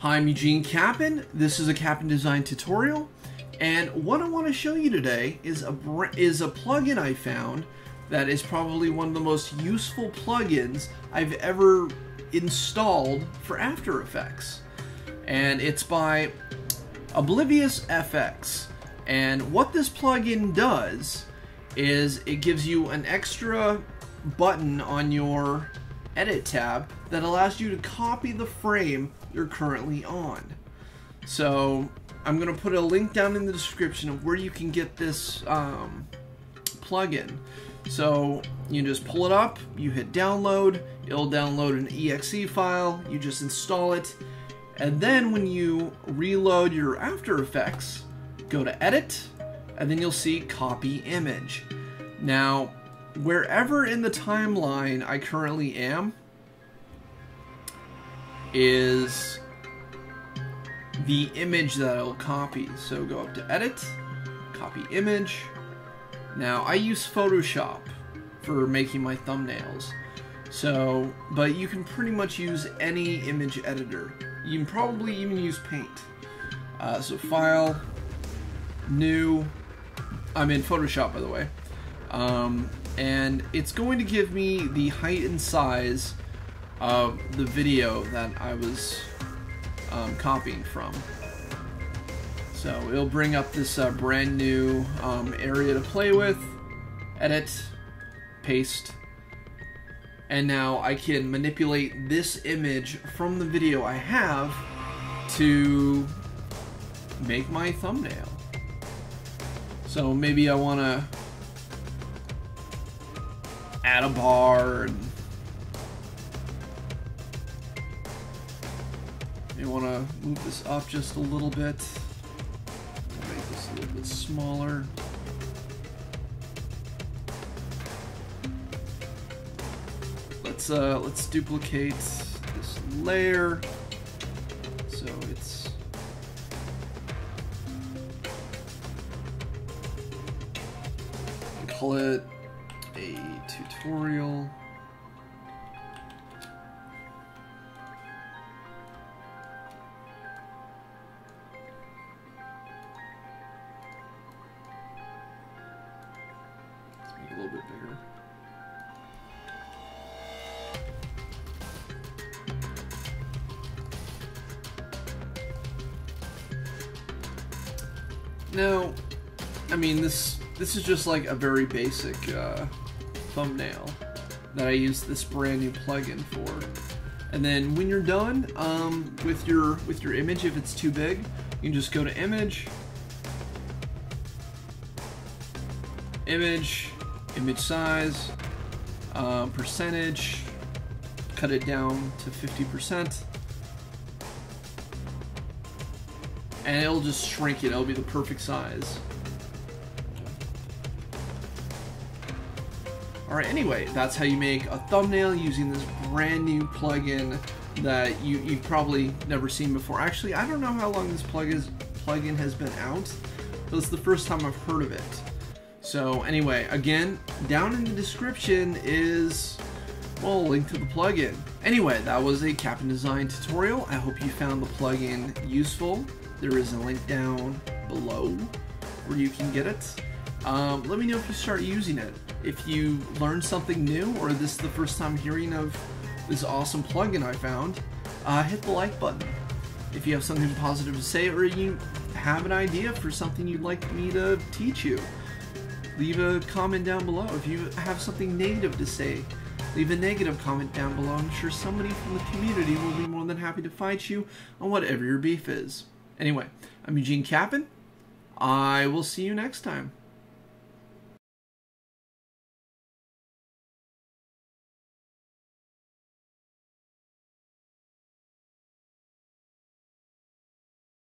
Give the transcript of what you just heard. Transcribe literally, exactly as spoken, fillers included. Hi, I'm Eugene Capon. This is a Capon Design tutorial, and what I want to show you today is a is a plugin I found that is probably one of the most useful plugins I've ever installed for After Effects, and it's by ObviousFX. And what this plugin does is it gives you an extra button on your edit tab that allows you to copy the frame you're currently on. So I'm going to put a link down in the description of where you can get this um, plugin. So you just pull it up, you hit download, it'll download an E X E file, you just install it, and then when you reload your After Effects, go to edit, and then you'll see copy image. Now, wherever in the timeline I currently am is the image that I'll copy. So go up to edit, copy image. Now I use Photoshop for making my thumbnails, so but you can pretty much use any image editor. You can probably even use Paint. Uh, so file, new, I'm in Photoshop by the way. Um, and it's going to give me the height and size of the video that I was um, copying from. So it'll bring up this uh, brand new um, area to play with, edit, paste, and now I can manipulate this image from the video I have to make my thumbnail. So maybe I want to add a bar, and you want to move this up just a little bit, make this a little bit smaller. Let's uh, let's duplicate this layer so it's call it a tutorial. Let's make it a little bit bigger. Now, I mean this this is just like a very basic uh thumbnail that I use this brand new plugin for. And then when you're done um, with your with your image, if it's too big, you can just go to image, image, image size, uh, percentage, cut it down to fifty percent, and it'll just shrink it. It'll be the perfect size. Alright, anyway, that's how you make a thumbnail using this brand new plugin that you, you've probably never seen before. Actually, I don't know how long this plug is, plugin has been out, but it's the first time I've heard of it. So anyway, again, down in the description is, well, a link to the plugin. Anyway, that was a Capon Design tutorial. I hope you found the plugin useful. There is a link down below where you can get it. Um, let me know if you start using it. If you learned something new, or this is the first time hearing of this awesome plugin I found, uh, hit the like button. If you have something positive to say, or you have an idea for something you'd like me to teach you, leave a comment down below. If you have something negative to say, leave a negative comment down below. I'm sure somebody from the community will be more than happy to fight you on whatever your beef is. Anyway, I'm Eugene Capon. I will see you next time.